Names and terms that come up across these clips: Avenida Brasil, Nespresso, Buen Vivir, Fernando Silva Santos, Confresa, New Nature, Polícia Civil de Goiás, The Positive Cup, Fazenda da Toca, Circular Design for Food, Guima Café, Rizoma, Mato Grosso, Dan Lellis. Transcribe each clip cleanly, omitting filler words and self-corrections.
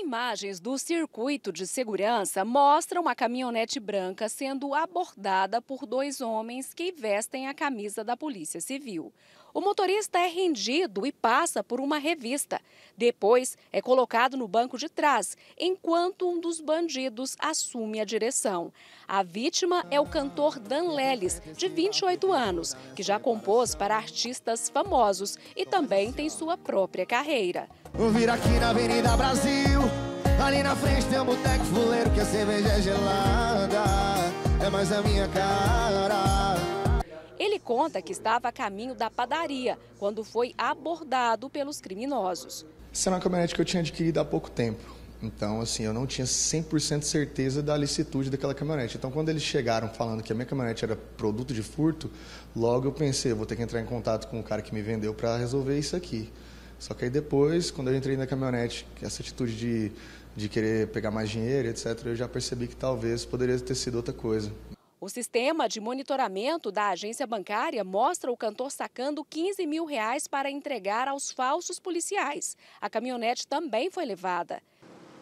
Imagens do circuito de segurança mostram a caminhonete branca sendo abordada por dois homens que vestem a camisa da Polícia Civil. O motorista é rendido e passa por uma revista. Depois é colocado no banco de trás, enquanto um dos bandidos assume a direção. A vítima é o cantor Dan Lellis, de 28 anos, que já compôs para artistas famosos e também tem sua própria carreira. Vou vir aqui na Avenida Brasil, ali na frente tem um boteco fuleiro que a cerveja é gelada, é mais a minha cara. Ele conta que estava a caminho da padaria quando foi abordado pelos criminosos. Essa é uma caminhonete que eu tinha adquirido há pouco tempo, então assim, eu não tinha 100% certeza da licitude daquela caminhonete. Então quando eles chegaram falando que a minha caminhonete era produto de furto, logo eu pensei, eu vou ter que entrar em contato com o cara que me vendeu para resolver isso aqui. Só que aí depois, quando eu entrei na caminhonete, essa atitude de querer pegar mais dinheiro, etc., eu já percebi que talvez poderia ter sido outra coisa. O sistema de monitoramento da agência bancária mostra o cantor sacando R$15 mil para entregar aos falsos policiais. A caminhonete também foi levada.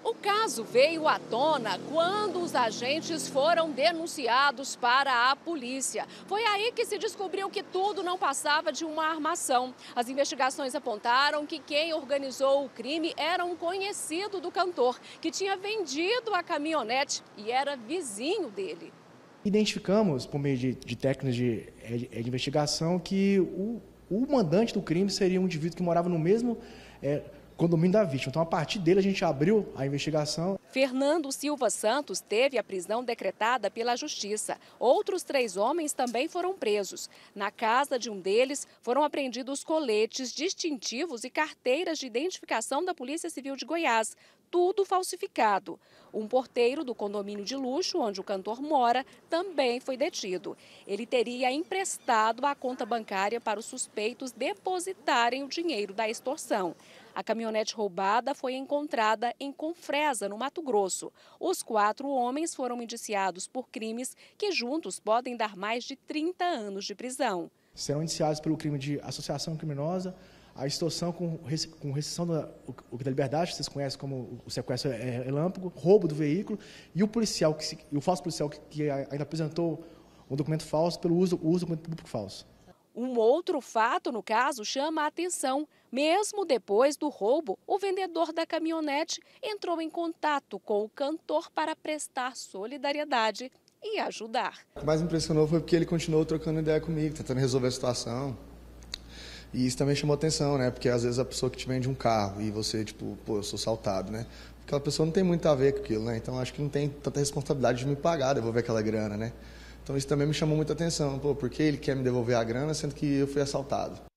O caso veio à tona quando os agentes foram denunciados para a polícia. Foi aí que se descobriu que tudo não passava de uma armação. As investigações apontaram que quem organizou o crime era um conhecido do cantor, que tinha vendido a caminhonete e era vizinho dele. Identificamos, por meio de técnicas de investigação, que o mandante do crime seria um indivíduo que morava no mesmo condomínio da vítima. Então, a partir dele, a gente abriu a investigação. Fernando Silva Santos teve a prisão decretada pela Justiça. Outros três homens também foram presos. Na casa de um deles, foram apreendidos coletes, distintivos e carteiras de identificação da Polícia Civil de Goiás. Tudo falsificado. Um porteiro do condomínio de luxo, onde o cantor mora, também foi detido. Ele teria emprestado a conta bancária para os suspeitos depositarem o dinheiro da extorsão. A caminhonete roubada foi encontrada em Confresa, no Mato Grosso. Os quatro homens foram indiciados por crimes que juntos podem dar mais de 30 anos de prisão. Serão indiciados pelo crime de associação criminosa, a extorsão com restrição da liberdade, que vocês conhecem como o sequestro-relâmpago, roubo do veículo, e o falso policial que ainda apresentou um documento falso pelo uso do documento público falso. Um outro fato no caso chama a atenção. Mesmo depois do roubo, o vendedor da caminhonete entrou em contato com o cantor para prestar solidariedade e ajudar. O que mais me impressionou foi porque ele continuou trocando ideia comigo, tentando resolver a situação. E isso também chamou atenção, né? Porque às vezes a pessoa que te vende um carro e você, tipo, pô, eu sou assaltado, né? Aquela pessoa não tem muito a ver com aquilo, né? Então acho que não tem tanta responsabilidade de me pagar, devolver aquela grana, né? Então isso também me chamou muita atenção, pô, porque ele quer me devolver a grana sendo que eu fui assaltado.